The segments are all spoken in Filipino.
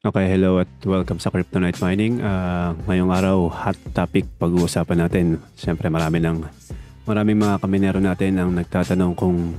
Okay, hello at welcome sa Cryptonight Mining. Ngayong araw, hot topic pag-uusapan natin. Siyempre maraming mga kaminero natin ang nagtatanong kung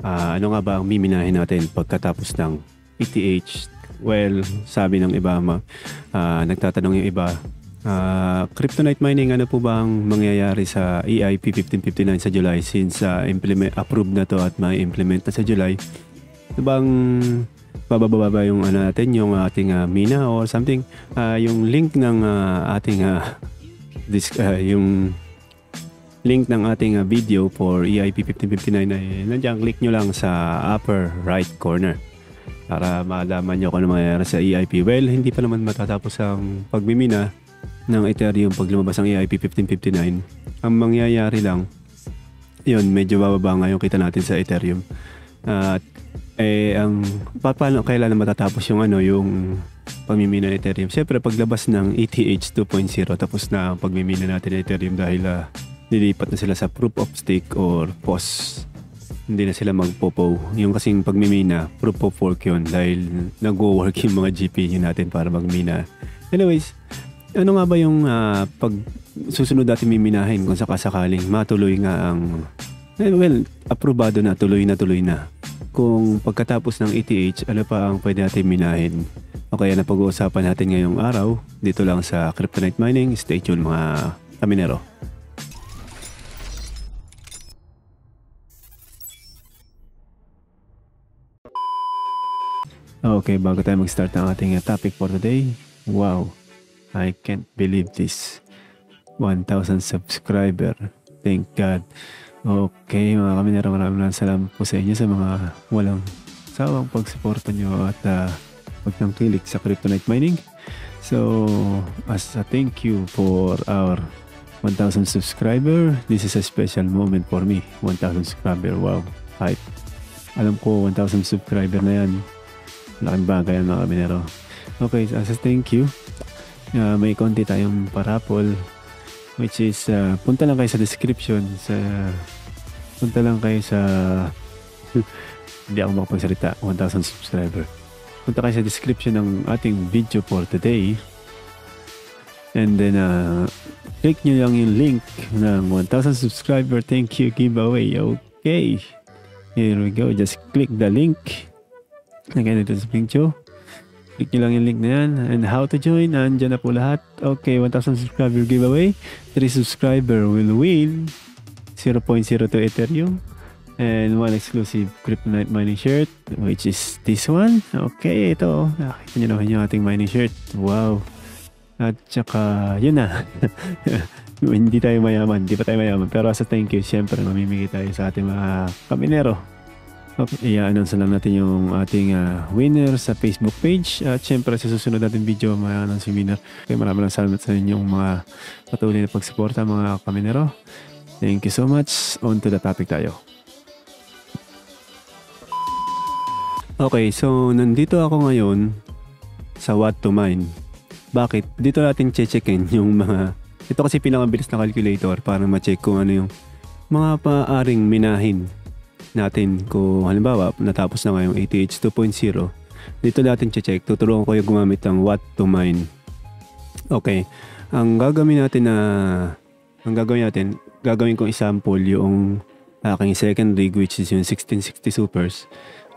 ano nga ba ang miminahin natin pagkatapos ng ETH. Well, sabi ng iba, nagtatanong yung iba, Cryptonight Mining, ano po ba ang mangyayari sa EIP-1559 sa July since approved na to at may implement na sa July? Ano bang bababa ba yung ano natin, yung ating mina or something, yung link ng ating yung link ng ating video for EIP-1559 ay nandiyan, click nyo lang sa upper right corner para malaman nyo kung ano mangyayari sa EIP. Well, hindi pa naman matatapos ang pagmimina ng Ethereum pag lumabas ang EIP-1559. Ang mangyayari lang yun, medyo bababa nga yung kita natin sa Ethereum. Ang paano kailan matatapos yung yung pagmimina ng Ethereum? Siyempre paglabas ng ETH 2.0, tapos na ang pagmimina natin ng Ethereum dahil nilipat na sila sa proof of stake or POS. Hindi na sila magpo-POW. Yung kasing pagmimina, proof of work yun dahil nag-work yung mga GPU natin para magmina. Anyways, ano nga ba yung pag susunod natin miminahin kung sakasakaling matuloy nga ang aprobado na, tuloy na. Kung pagkatapos ng ETH, ano pa ang pwede natin minahin? O kaya na pag-uusapan natin ngayong araw, dito lang sa Cryptonight Mining. Stay tuned mga kaminero. Okay, bago tayo mag-start ng ating topic for today. Wow, I can't believe this. 1,000 subscriber. Thank God. Okay mga kaminero, maraming salamat po sa inyo sa mga walang sawang pagsuporta nyo at pagtangkilik sa Cryptonight Mining. So as a thank you for our 1,000 subscriber, this is a special moment for me. 1,000 subscriber, wow, hype. Alam ko 1,000 subscriber na yan, laking bagay yan mga kaminero. Okay, as a thank you, may konti tayong parapol, which is punta lang kayo sa description, punta lang kayo sa hindi ako makapagsalita. 1,000 subscriber, punta kayo sa description ng ating video for today, and then click nyo lang yung link ng 1,000 subscriber thank you giveaway. Okay, here we go, just click the link again, ito sa picture. Click nyo lang yung link na yan. And how to join, andyan na po lahat. Okay, 1,000 subscriber giveaway. 3 subscriber will win 0.02 Ethereum and 1 exclusive Cryptonight Mining shirt, which is this one. Okay, ito. Nakita nyo naman yung ating mining shirt. Wow. At saka, yun na. Hindi tayo mayaman. Hindi pa tayo mayaman. Pero as a thank you, syempre, mamimigay tayo sa ating mga kaminero. Okay, i-announce lang natin yung ating winner sa Facebook page. At syempre sa susunod natin video, ma-announce yung winner. Okay, maraming salamat sa inyong mga patuloy na pagsuporta mga kaminero. Thank you so much. On to the topic tayo. Okay, so nandito ako ngayon sa what to mine. Bakit? Dito natin checkin yung mga... Ito kasi pinakabilis na calculator para ma-check kung ano yung mga paaring minahin natin. Kung halimbawa natapos na ngayong ETH 2.0, dito natin check. Tuturuan ko yung gumamit ng what to mine. Okay, ang gagawin natin na gagawin kong example yung aking second rig, which is yung 1660 supers.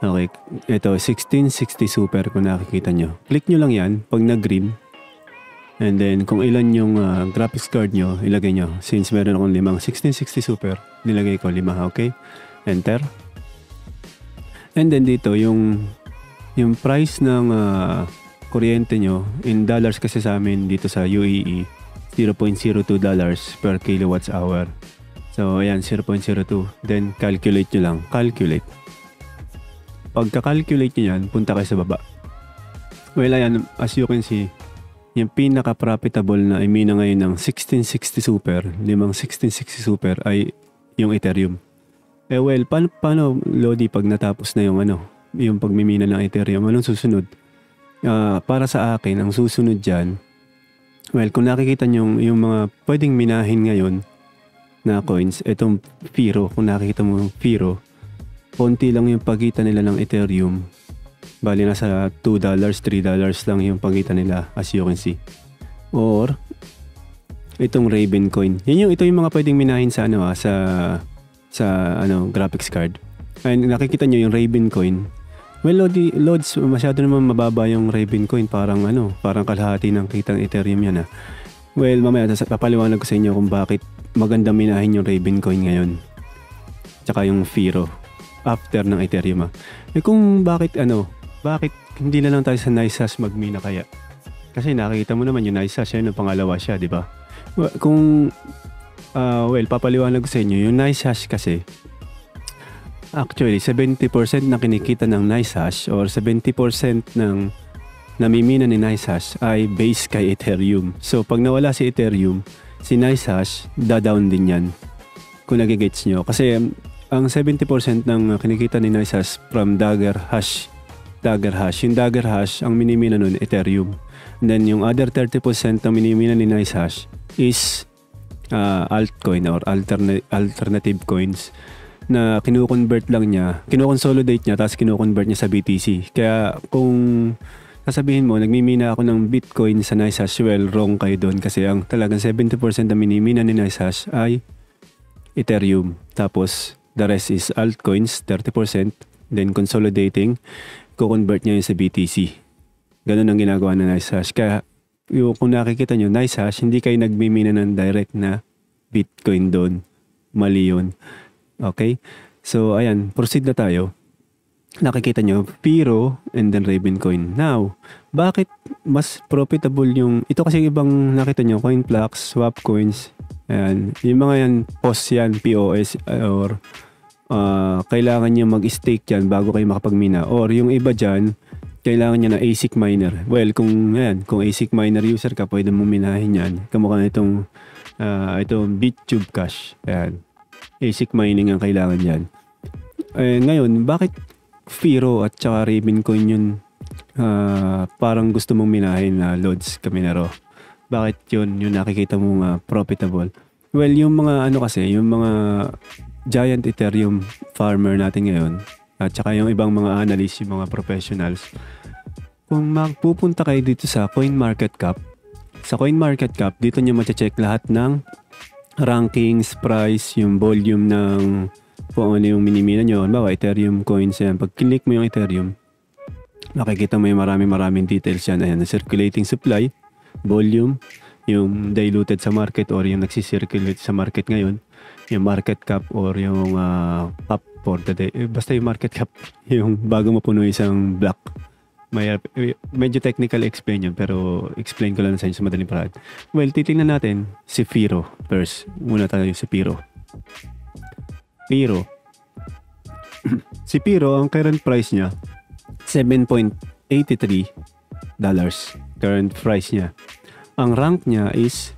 Okay, ito 1660 super kung nakikita nyo. Click nyo lang yan pag nag green, and then kung ilan yung graphics card nyo, ilagay nyo. Since meron akong 5 1660 super, nilagay ko 5. Okay, enter. And then dito yung price ng kuryente nyo in dollars, kasi sa amin dito sa UAE $0.02 per kilowatts hour. So ayan, 0.02, then calculate nyo lang, calculate. Pagka-calculate nyo yan, punta kayo sa baba. Well, ayan, as you can see, yung pinaka-profitable na imina ngayon ng 1660 super, 1660 super ay yung Ethereum. Eh well, paano Lodi pag natapos na yung yung pagmimina ng Ethereum? Anong susunod? Para sa akin, ang susunod dyan, well, kung nakikita nyo yung mga pwedeng minahin ngayon na coins, itong Firo, kung nakikita mo yung Firo, konti lang yung pagitan nila ng Ethereum Bali nasa $2, $3 lang yung pagitan nila as you can see. Or itong Ravencoin. Yun yung ito yung mga pwedeng minahin sa ano sa graphics card. And nakikita nyo yung Ravencoin. Well, loads masyado naman mababa yung Ravencoin, parang ano, parang kalahati ng kitang Ethereum yan. Well, mamaya papaliwanag ko sa inyo kung bakit maganda minahin yung Ravencoin ngayon. Tsaka yung Firo after ng Ethereum. Eh kung bakit ano, bakit hindi na lang tayo sa NiceHash magmina kaya? Kasi nakikita mo naman yung NiceHash, yun ang pangalawa siya, di ba? Well, kung papaliwanag ko sa inyo, yung NiceHash kasi actually 70% na kinikita ng NiceHash or 70% ng namimina ni NiceHash ay base kay Ethereum. So pag nawala si Ethereum, si NiceHash da-down din yan. Kung nagigets nyo. Kasi ang 70% ng kinikita ni NiceHash from Dagger hash. Yung Dagger hash, ang minimina nun, Ethereum. And then yung other 30% na minimina ni NiceHash is altcoin or alternative coins na kino-convert lang niya, kino-consolidate niya, tapos kino-convert niya sa BTC. Kaya kung sasabihin mo, nagmimina ako ng Bitcoin sa NiceHash, well, wrong kayo doon kasi ang talagang 70% na minimina ni NiceHash ay Ethereum. Tapos, the rest is altcoins, 30%, then consolidating, ko-convert niya yun sa BTC. Ganun ang ginagawa ng NiceHash. Kaya, kung nakikita nyo, NiceHash, hindi kayo nagmimina ng direct na Bitcoin doon. Mali yun. Okay? So, ayan. Proceed na tayo. Nakikita nyo, Firo and then Ravencoin. Now, bakit mas profitable yung... Ito kasi ibang nakita nyo, Coinflux, swap coins. Ayan. Yung mga yan, POS yan, POS, or kailangan nyo mag-stake yan bago kayo makapagmina. Or yung iba dyan, kailangan nyo na ASIC miner. Well, kung ASIC miner user ka, pwede mong minahin yan. Kamukha na itong, bitcube cash. Ayan. ASIC mining ang kailangan yan. Ngayon, bakit Firo at saka Ravencoin yun parang gusto mong minahin na loads Kaminero? Bakit yun yung nakikita mong profitable? Well, yung mga ano kasi, yung mga giant Ethereum farmer natin ngayon at saka yung ibang mga analysts, yung mga professionals, kung magpupunta kayo dito sa CoinMarketCap, dito nyo mati-check lahat ng rankings, price, yung volume ng kung ano yung minimina nyo. Halimbawa, Ethereum coins yan. Pag click mo yung Ethereum, makikita mo yung maraming details yan. Ayan, circulating supply, volume, yung diluted sa market or yung nagsisirculate sa market ngayon, yung market cap or yung up for the day. Basta yung market cap, yung bago mapuno isang block. Medyo technical explain yun, pero explain ko lang sa inyo sa madaling paraan. Well, titingnan natin si Firo first. Muna tayo si Firo. Si Firo, ang current price niya, $7.83. Current price niya. Ang rank niya is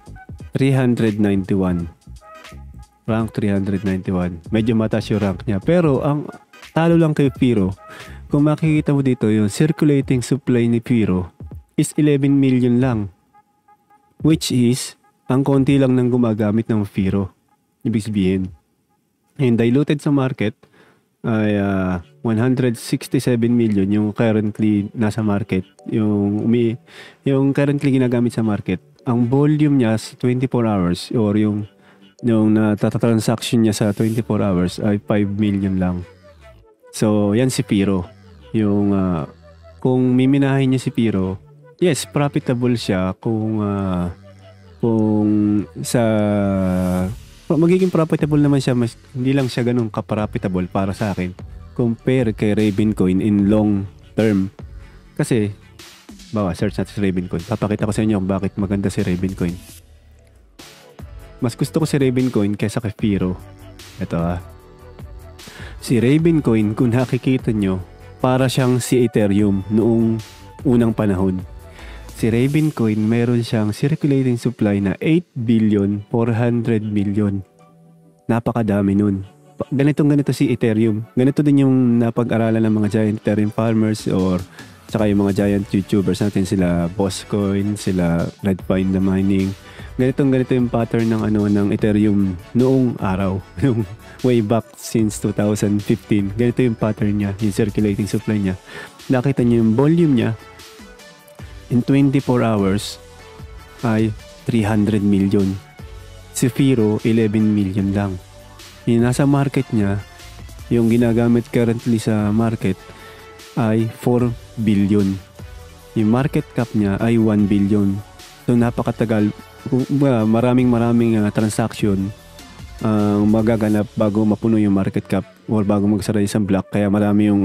391. Rank 391. Medyo mataas yung rank niya. Pero ang talo lang kay Firo, kung makikita mo dito, yung circulating supply ni Firo is 11 million lang. Which is, ang konti lang nang gumagamit ng Firo. Ibig sabihin. And diluted sa market ay 167 million yung currently nasa market. Yung currently ginagamit sa market. Ang volume niya sa 24 hours or yung transaction niya sa 24 hours ay 5 million lang. So, yan si Firo. Yung kung miminahin niya si Firo, yes, profitable siya magiging profitable naman siya, mas hindi lang siya ganun ka-profitable para sa akin compare kay Ravencoin in long term. Kasi search natin si Ravencoin. Papakita ko sa inyo kung bakit maganda si Ravencoin. Mas gusto ko si Ravencoin kaysa kay Firo. Ito Si Ravencoin, kung nakikita nyo, para siyang si Ethereum noong unang panahon. Si Ravencoin, meron siyang circulating supply na 8,400,000,000. Napakadami nun. Ganito si Ethereum. Ganito din yung napag-aralan ng mga giant Ethereum farmers or saka yung mga giant YouTubers natin, sila Bosscoin, sila Redpine the Mining. Ganito yung pattern ng ng Ethereum noong araw. Way back since 2015. Ganito yung pattern niya, yung circulating supply niya. nakita nyo yung volume niya in 24 hours ay 300 million. Si Firo, 11 million lang. Yung nasa market niya, yung ginagamit currently sa market ay 4 billion. Yung market cap niya ay 1 billion. So napakatagal, maraming transaction ang magaganap bago mapuno yung market cap or bago magsara isang block. Kaya marami yung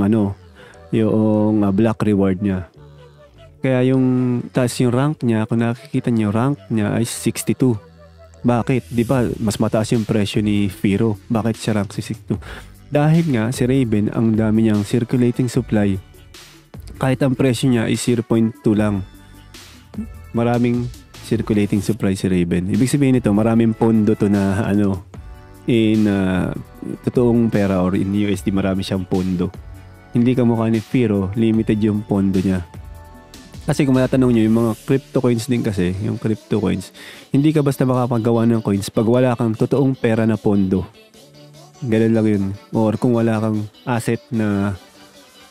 block reward niya. Kaya yung rank niya, kung nakikita niyo, rank niya ay 62. Bakit? Di ba mas mataas yung presyo ni Firo? Bakit siya rank 62? Dahil nga si Raven, ang dami niyang circulating supply. Kahit ang presyo niya ay 0.2 lang. Maraming circulating supply si Raven. Ibig sabihin nito, maraming pondo to na totoong pera or in USD, marami siyang pondo. Hindi kamukha ni Firo, limited yung pondo niya. Kasi kung matatanong nyo, yung mga crypto coins din kasi, yung crypto coins, hindi ka basta makapagawa ng coins pag wala kang totoong pera na pondo. Ganun lang yun. Or kung wala kang asset na,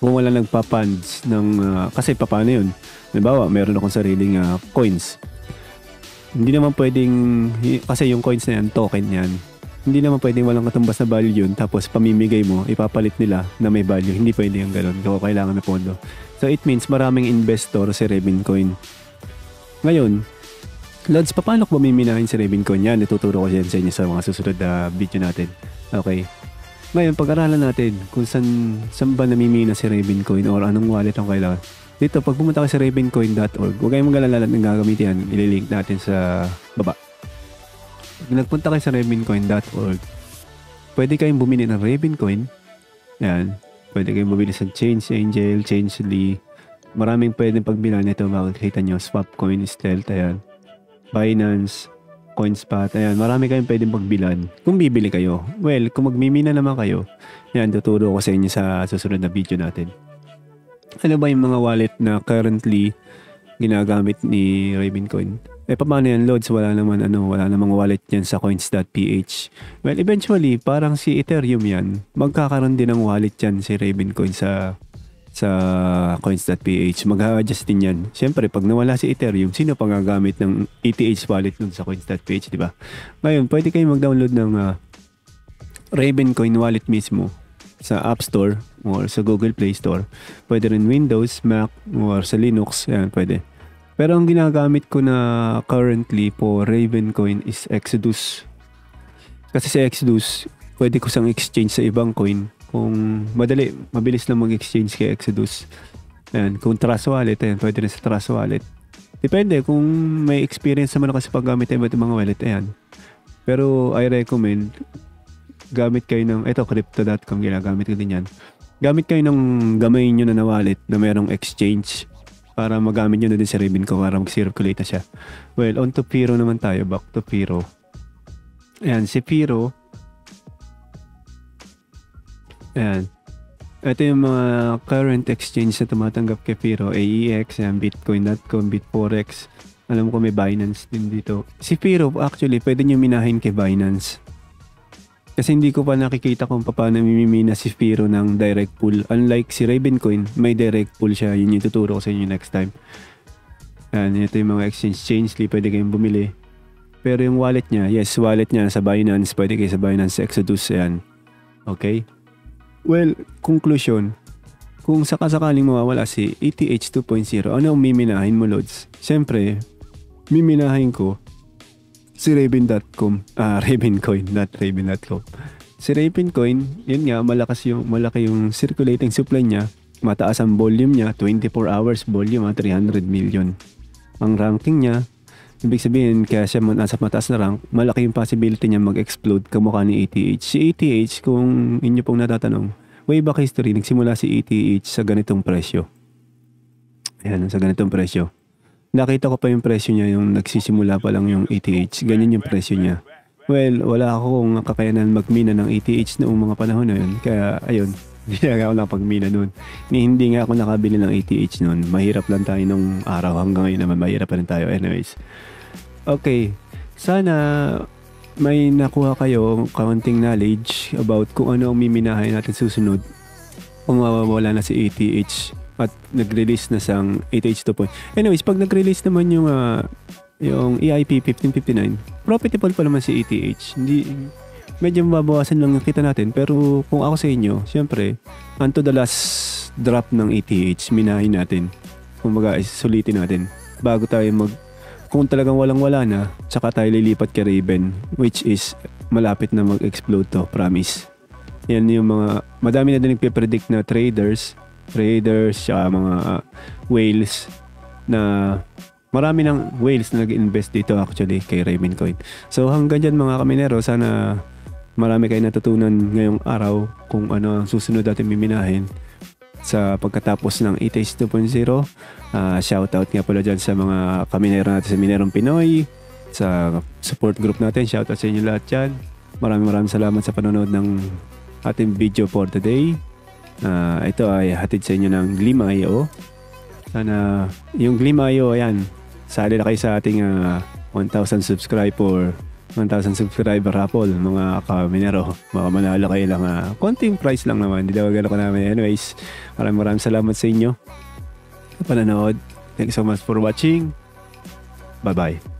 kung wala nagpa-funds ng, kasi paano yun? Halimbawa, meron akong sariling coins. Hindi naman pwedeng, kasi yung coins na yan, token yan, hindi naman pwedeng walang katumbas na value yun, tapos pamimigay mo, ipapalit nila na may value. Hindi pwede yung ganun. Kailangan na pondo. So it means maraming investor si Ravencoin. Ngayon, Lods, paano ko bumiminahin si Ravencoin? Yan, ituturo ko yan sa inyo sa mga susunod na video natin. Okay. Ngayon, pag-aralan natin kung saan ba namimina si Ravencoin or anong wallet ang kailangan. Dito, pag pumunta ka sa ravencoin.org, huwag kayong mag-alala ng gagamitin yan. Ililink natin sa baba. Pag nagpunta kayo sa ravencoin.org, pwede kayong bumili ng Ravencoin. Yan. Pwede kayong bumili sa Change Angel, Change Lee. Maraming pwedeng pagbilan nito. Makikita nyo, Swapcoin, Stealth, ayan. Binance, Coinspot, ayan. Marami kayong pwedeng pagbilan. Kung bibili kayo, well, kung magmimina naman kayo, ayan, tuturo ko sa inyo sa susunod na video natin. Ano ba yung mga wallet na currently ginagamit ni Ravencoin? Eh, paano yan, Lods? Wala namang wallet yan sa Coins.ph. Well, eventually, parang si Ethereum yan. Magkakaroon din ng wallet yan si Ravencoin sa Coins.ph. Mag-adjust din yan. Siyempre, pag nawala si Ethereum, sino pang gagamit ng ETH wallet nun sa Coins.ph, di ba? Ngayon, pwede kayong mag-download ng Ravencoin wallet mismo sa App Store or sa Google Play Store. Pwede rin Windows, Mac, or sa Linux. Ayan, pwede. Pero ang ginagamit ko na currently po Ravencoin is Exodus. Kasi sa Exodus, pwede ko sang exchange sa ibang coin. Kung madali, mabilis lang mag-exchange kay Exodus. Ayan, kung trust wallet, ayan, pwede rin sa trust wallet. Depende kung may experience naman ako sa paggamit ng iba't mga wallet, ayan. Pero I recommend gamit kayo ng, ito, Crypto.com, ginagamit ko din yan. Gamit kayo ng gamay nyo na wallet na mayroong exchange, para magamit nyo na din si Ravencoin para mag-circulate na siya. Well, on to Firo naman tayo. Back to Firo. Ayan, si Firo. Ayan. Ito yung mga current exchange na tumatanggap kay Firo. AEX, ayan, bitcoin.com, bitforex. Alam ko may Binance din dito. Si Firo, actually, pwede nyo minahin kay Binance. Kasi hindi ko pa nakikita kung paano mimimina si Firo ng direct pool. Unlike si Ravencoin, may direct pool siya. Yun yung tuturo ko sa inyo next time. Ayan, ito yung mga exchange. Pwede kayong bumili. Pero yung wallet niya, yes, wallet niya sa Binance. Pwede kayo sa Binance Exodus. Ayan. Okay? Well, conclusion. Kung sakasakaling mawawala si ETH 2.0, ano ang miminahin mo, Lods? Siyempre, miminahin ko si Raven.com, Ravencoin, not Raven.com. Si Ravencoin, yun nga, malaki yung circulating supply niya. Mataas ang volume niya, 24 hours volume, 300 million. Ang ranking niya, ibig sabihin, kaya siya nasa mataas na rank, malaki yung possibility niya mag-explode kamukha ni ETH. Si ETH, kung inyo pong natatanong, way back history, nagsimula si ETH sa ganitong presyo. Ayan, sa ganitong presyo. Nakita ko pa yung presyo niya, yung nagsisimula pa lang yung ETH. Ganyan yung presyo niya. Well, wala akong kakayanan magmina ng ETH noong mga panahon na yun. Kaya, ayun, hindi na ako nakapagmina noon. Hindi nga ako nakabili ng ETH noon. Mahirap lang tayo nung araw. Hanggang ngayon naman, mahirap pa rin tayo. Anyways. Okay. Sana may nakuha kayo kaunting knowledge about kung ano ang miminahin natin susunod kung mawawala na si ETH. at nag-release na siyang ETH 2.0. Anyways, pag nag-release naman yung EIP-1559, profitable pa naman si ETH. Hindi, medyo mabawasan lang yung kita natin. Pero kung ako sa inyo, syempre, unto the last drop ng ETH, minahin natin. Kumbaga, sulitin natin. Bago tayo kung talagang walang-wala na, tsaka tayo lilipat kay Raven, which is malapit na mag-explode to, promise. Yan yung mga, madami na din nagpipredict na traders, tsaka mga whales na, marami ng whales na nag-invest dito actually kay Ravencoin. So hanggang dyan mga Kaminero, sana marami kayo natutunan ngayong araw kung ano ang susunod natin miminahin sa pagkatapos ng ETH 2.0. Shoutout nga pala dyan sa mga Kaminero natin, sa Minerong Pinoy, sa support group natin. Shoutout sa inyo lahat dyan. Maraming salamat sa panonood ng ating video for today. Ito ay hatid sa inyo ng Gleam IO. Sana yung Gleam IO, ayan, sali na kayo sa ating 1,000 subscriber, 1,000 subscriber raffle mga Kaminero. Baka manalo kayo lang. Konting price lang naman. Dilawagan ako namin. Anyways, maraming salamat sa inyo sa panonood. Thank you so much for watching. Bye-bye.